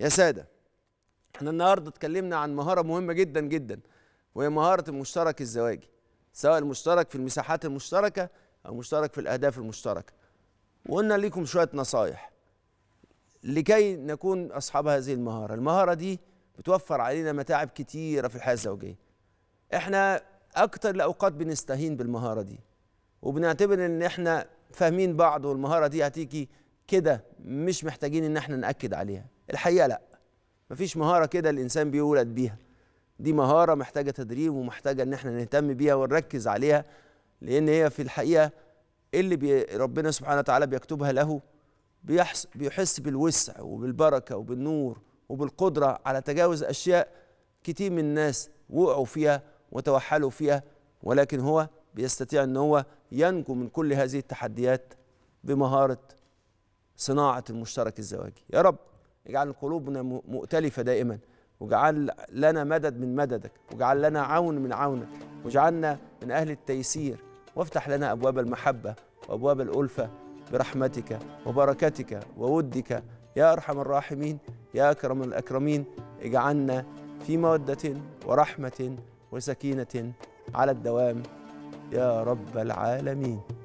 يا سادة، احنا النهارده اتكلمنا عن مهارة مهمة جدا جدا، وهي مهارة المشترك الزواجي، سواء المشترك في المساحات المشتركة أو المشترك في الأهداف المشتركة. وقلنا ليكم شوية نصايح لكي نكون أصحاب هذه المهارة. المهارة دي بتوفر علينا متاعب كتيرة في الحياة الزوجية. احنا أكتر الأوقات بنستهين بالمهارة دي، وبنعتبر إن احنا فاهمين بعض والمهارة دي هتيجي كده، مش محتاجين إن احنا نأكد عليها. الحقيقة لأ، مفيش مهارة كده الإنسان بيولد بيها. دي مهارة محتاجة تدريب، ومحتاجة إن احنا نهتم بيها ونركز عليها، لأن هي في الحقيقة اللي ربنا سبحانه وتعالى بيكتبها له بيحس بالوسع وبالبركة وبالنور وبالقدرة على تجاوز أشياء كتير من الناس وقعوا فيها وتوحلوا فيها، ولكن هو بيستطيع إن هو ينجو من كل هذه التحديات بمهارة صناعة المشترك الزواجي. يا رب اجعل قلوبنا مؤتلفة دائما، واجعل لنا مدد من مددك، واجعل لنا عون من عونك، واجعلنا من أهل التيسير، وافتح لنا أبواب المحبة وأبواب الألفة برحمتك وبركتك وودك يا أرحم الراحمين يا أكرم الأكرمين. اجعلنا في مودة ورحمة وسكينة على الدوام يا رب العالمين.